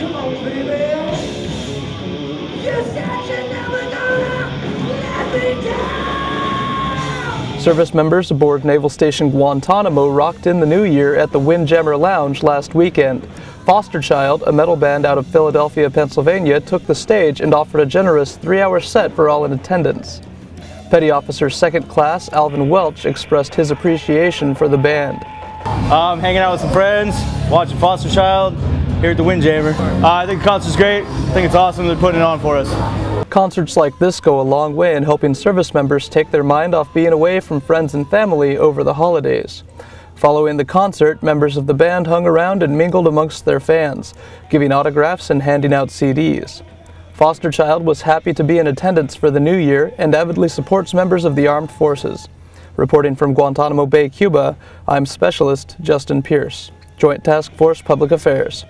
Come on, baby. You said you never gonna let me down. Service members aboard Naval Station Guantanamo rocked in the new year at the Windjammer Lounge last weekend. Foster Child, a metal band out of Philadelphia, Pennsylvania, took the stage and offered a generous 3-hour set for all in attendance. Petty Officer 2nd Class Alvin Welch expressed his appreciation for the band. I'm hanging out with some friends, watching Foster Child here at the Windjammer. I think the concert's great. I think it's awesome they're putting it on for us. Concerts like this go a long way in helping service members take their mind off being away from friends and family over the holidays. Following the concert, members of the band hung around and mingled amongst their fans, giving autographs and handing out CDs. Foster Child was happy to be in attendance for the new year and avidly supports members of the armed forces. Reporting from Guantanamo Bay, Cuba, I'm Specialist Justin Pierce, Joint Task Force Public Affairs.